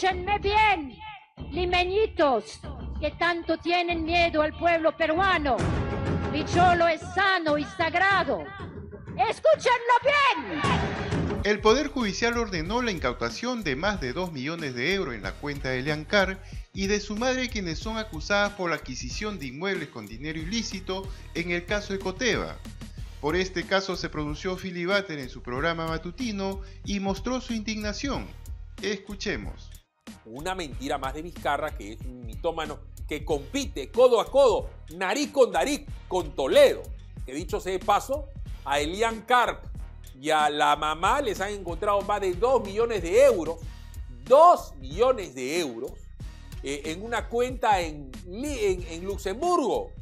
Escúchenme bien, limeñitos, que tanto tienen miedo al pueblo peruano. Vicholo es sano y sagrado. ¡Escúchenlo bien! El Poder Judicial ordenó la incautación de más de 2 millones de euros en la cuenta de Eliane Karp y de su madre, quienes son acusadas por la adquisición de inmuebles con dinero ilícito en el caso Ecoteva. Por este caso se pronunció Phillip Butters en su programa matutino y mostró su indignación. Escuchemos. Una mentira más de Vizcarra, que es un mitómano que compite codo a codo, nariz con Toledo. Que dicho sea de paso, a Eliane Karp y a la mamá les han encontrado más de 2 millones de euros, 2 millones de euros, en una cuenta en Luxemburgo.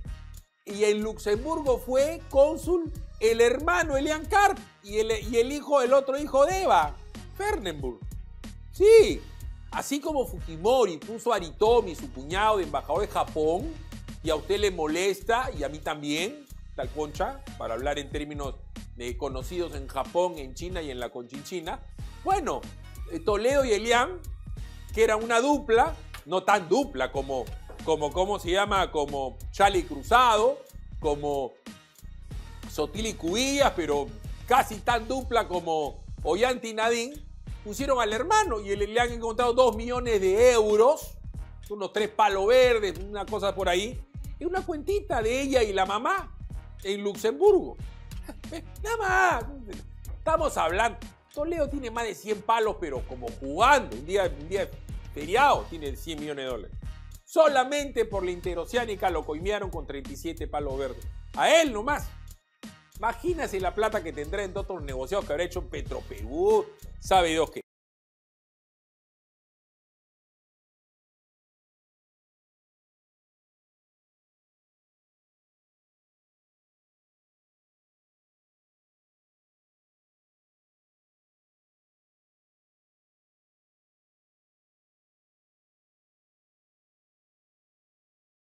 Y en Luxemburgo fue cónsul el hermano Eliane Karp y el otro hijo de Eva, Fernenburg. Sí, así como Fujimori puso a Aritomi, su cuñado, de embajador de Japón, y a usted le molesta, y a mí también, tal concha, para hablar en términos conocidos en Japón, en China y en la conchinchina. Bueno, Toledo y Eliane, que era una dupla, no tan dupla como Charlie Cruzado, como Sotil y Cubillas, pero casi tan dupla como Ollanta y Nadine, pusieron al hermano y le han encontrado 2 millones de euros, unos 3 palos verdes, una cosa por ahí, en una cuentita de ella y la mamá en Luxemburgo. Nada más, estamos hablando. Toledo tiene más de 100 palos, pero como jugando, un día feriado tiene 100 millones de dólares. Solamente por la interoceánica lo coimearon con 37 palos verdes. A él nomás. Imagínense la plata que tendrá en todos los negocios que habrá hecho en Petroperú. Sabe Dios qué.